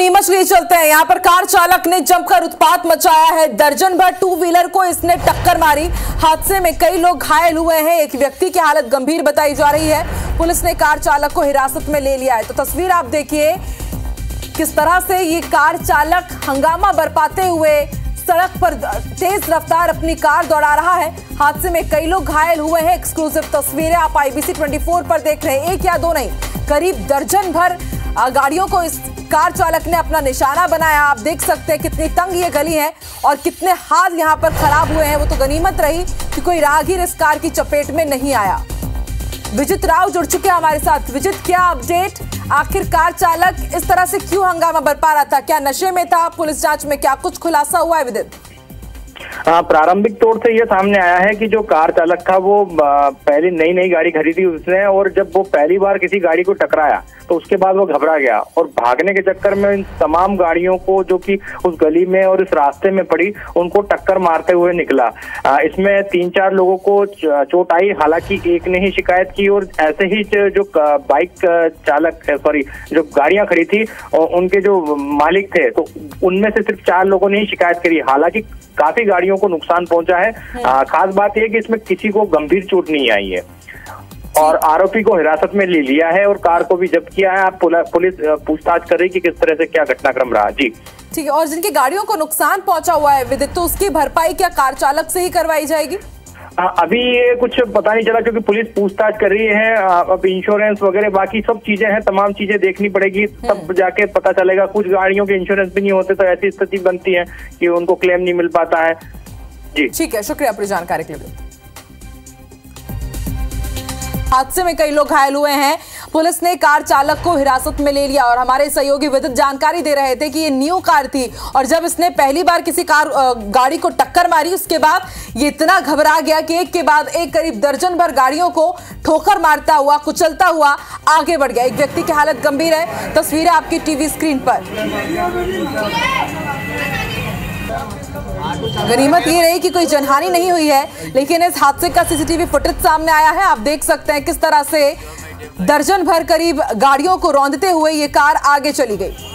नीमच लिए चलते हैं। यहाँ पर कार चालक ने जमकर उत्पात मचाया है। दर्जन भर टू व्हीलर को इसने टक्कर मारी। हादसे में कई लोग घायल हुए हैं। एक व्यक्ति की हालत गंभीर बताई जा रही है। पुलिस ने कार चालक को हिरासत में ले लिया है। तो तस्वीर आप देखिए किस तरह से ये कार चालक हंगामा बरपाते हुए सड़क पर तेज रफ्तार अपनी कार दौड़ा रहा है। हादसे में कई लोग घायल हुए हैं। एक्सक्लूसिव तस्वीरें आप आईबीसी 24 पर देख रहे हैं। एक या दो नहीं, करीब दर्जन भर गाड़ियों को इस कार चालक ने अपना निशाना बनाया। आप देख सकते हैं कितनी तंग ये गली है और कितने हाथ यहाँ पर खराब हुए हैं। वो तो गनीमत रही कि कोई राहगीर इस कार की चपेट में नहीं आया। विजित राव जुड़ चुके हैं हमारे साथ। विजित, क्या अपडेट, आखिर कार चालक इस तरह से क्यों हंगामा बरपा रहा था? क्या नशे में था? पुलिस जांच में क्या कुछ खुलासा हुआ है विदित? प्रारंभिक तौर से यह सामने आया है कि जो कार चालक था वो पहले नई गाड़ी खरीदी उसने, और जब वो पहली बार किसी गाड़ी को टकराया तो उसके बाद वो घबरा गया और भागने के चक्कर में इन तमाम गाड़ियों को जो कि उस गली में और इस रास्ते में पड़ी उनको टक्कर मारते हुए निकला। इसमें 3-4 लोगों को चोट आई। हालांकि एक ने ही शिकायत की और ऐसे ही जो बाइक चालक सॉरी जो गाड़ियां खड़ी थी और उनके जो मालिक थे तो उनमें से सिर्फ 4 लोगों ने ही शिकायत करी। हालांकि काफी गाड़ियों को नुकसान पहुंचा है। खास बात यह कि इसमें किसी को गंभीर चोट नहीं आई है और आरोपी को हिरासत में ले लिया है और कार को भी जब्त किया है। आप पुलिस पूछताछ कर रही कि किस तरह से क्या घटनाक्रम रहा। जी ठीक है। और जिनकी गाड़ियों को नुकसान पहुंचा हुआ है विदित, तो उसकी भरपाई क्या कार चालक से ही करवाई जाएगी? अभी ये कुछ पता नहीं चला क्योंकि पुलिस पूछताछ कर रही है। अब इंश्योरेंस वगैरह बाकी सब चीजें हैं, तमाम चीजें देखनी पड़ेगी तब जाके पता चलेगा। कुछ गाड़ियों के इंश्योरेंस भी नहीं होते तो ऐसी स्थिति बनती है कि उनको क्लेम नहीं मिल पाता है। जी ठीक है, शुक्रिया पूरी जानकारी के लिए। हादसे में कई लोग घायल हुए हैं। पुलिस ने कार चालक को हिरासत में ले लिया। और हमारे सहयोगी विदित जानकारी दे रहे थे कि ये न्यू कार थी और जब इसने पहली बार किसी कार गाड़ी को टक्कर मारी उसके बाद ये इतना घबरा गया कि एक के बाद एक करीब दर्जन भर गाड़ियों को ठोकर मारता हुआ कुचलता हुआ आगे बढ़ गया। एक व्यक्ति की हालत गंभीर है। तस्वीरें आपकी टीवी स्क्रीन पर। गनीमत ये रही कि कोई जनहानि नहीं हुई है, लेकिन इस हादसे का सीसीटीवी फुटेज सामने आया है। आप देख सकते हैं किस तरह से दर्जन भर करीब गाड़ियों को रौंदते हुए ये कार आगे चली गई।